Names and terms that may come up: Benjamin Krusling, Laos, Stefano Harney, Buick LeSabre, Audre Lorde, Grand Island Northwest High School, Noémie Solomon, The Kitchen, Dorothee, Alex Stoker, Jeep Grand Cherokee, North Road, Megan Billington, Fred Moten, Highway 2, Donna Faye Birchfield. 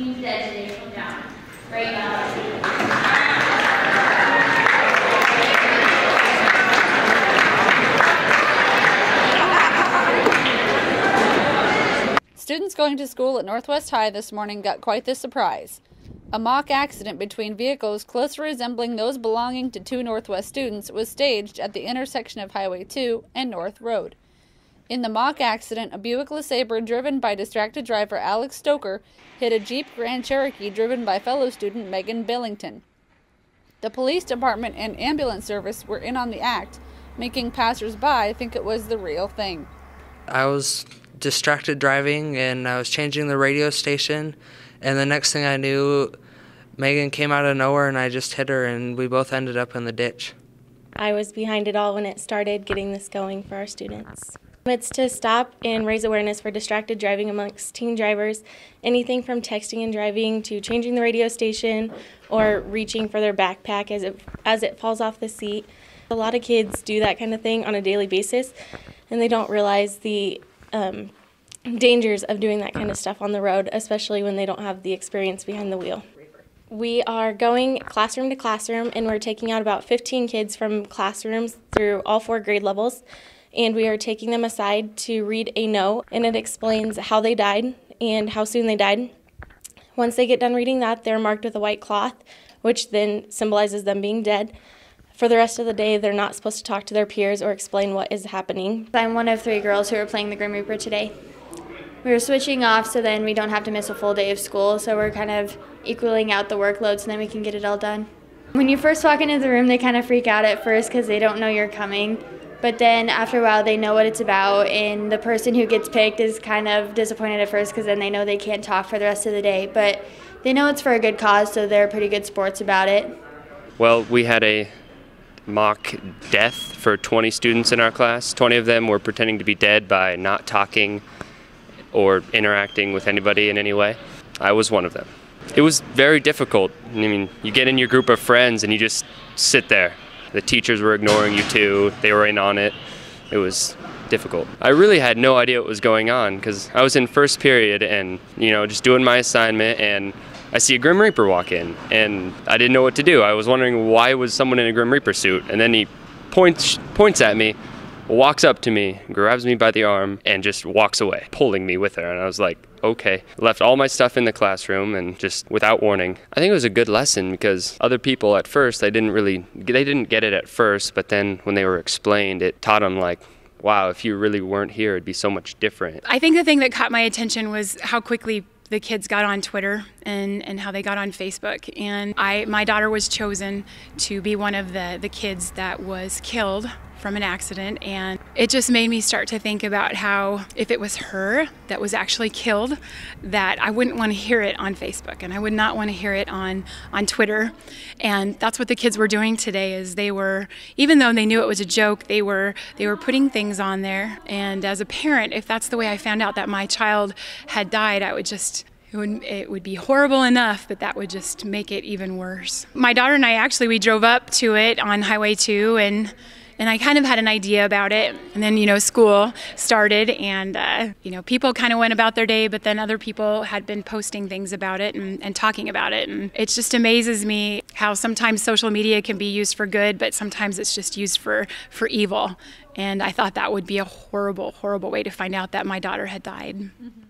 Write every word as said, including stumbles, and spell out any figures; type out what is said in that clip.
means that today from down. Great job. Students going to school at Northwest High this morning got quite the surprise. A mock accident between vehicles closely resembling those belonging to two Northwest students was staged at the intersection of Highway two and North Road. In the mock accident, a Buick LeSabre driven by distracted driver Alex Stoker hit a Jeep Grand Cherokee driven by fellow student Megan Billington. The police department and ambulance service were in on the act, making passers-by think it was the real thing. I was distracted driving and I was changing the radio station, and the next thing I knew, Megan came out of nowhere and I just hit her, and we both ended up in the ditch. I was behind it all when it started, getting this going for our students. It's to stop and raise awareness for distracted driving amongst teen drivers, anything from texting and driving to changing the radio station or reaching for their backpack as it, as it falls off the seat. A lot of kids do that kind of thing on a daily basis, and they don't realize the Um, dangers of doing that kind of stuff on the road, especially when they don't have the experience behind the wheel. We are going classroom to classroom, and we're taking out about fifteen kids from classrooms through all four grade levels, and we are taking them aside to read a note, and it explains how they died and how soon they died. Once they get done reading that, they're marked with a white cloth, which then symbolizes them being dead. For the rest of the day, they're not supposed to talk to their peers or explain what is happening. I'm one of three girls who are playing the Grim Reaper today. We were switching off so then we don't have to miss a full day of school, so we're kind of equaling out the workload so then we can get it all done. When you first walk into the room, they kind of freak out at first because they don't know you're coming, but then after a while they know what it's about, and the person who gets picked is kind of disappointed at first because then they know they can't talk for the rest of the day, but they know it's for a good cause, so they're pretty good sports about it. Well, we had a mock death for twenty students in our class. twenty of them were pretending to be dead by not talking or interacting with anybody in any way. I was one of them. It was very difficult. I mean, you get in your group of friends and you just sit there. The teachers were ignoring you too. They were in on it. It was difficult. I really had no idea what was going on because I was in first period and, you know, just doing my assignment, and I see a Grim Reaper walk in, and I didn't know what to do. I was wondering, why was someone in a Grim Reaper suit? And then he points points at me, walks up to me, grabs me by the arm, and just walks away, pulling me with her. And I was like, okay. Left all my stuff in the classroom, and just without warning. I think it was a good lesson because other people at first, they didn't really, they didn't get it at first, but then when they were explained, it taught them, like, wow, if you really weren't here, it'd be so much different. I think the thing that caught my attention was how quickly the kids got on Twitter and, and how they got on Facebook. And I, my daughter was chosen to be one of the, the kids that was killed from an accident. And it just made me start to think about how if it was her that was actually killed, that I wouldn't want to hear it on Facebook, and I would not want to hear it on, on Twitter. And that's what the kids were doing today, is they were, even though they knew it was a joke, they were, they were putting things on there. And as a parent, if that's the way I found out that my child had died, I would just, It would, it would be horrible enough, but that would just make it even worse. My daughter and I actually, we drove up to it on Highway two, and and I kind of had an idea about it. And then, you know, school started, and, uh, you know, people kind of went about their day, but then other people had been posting things about it and, and talking about it. And it just amazes me how sometimes social media can be used for good, but sometimes it's just used for, for evil. And I thought that would be a horrible, horrible way to find out that my daughter had died. Mm-hmm.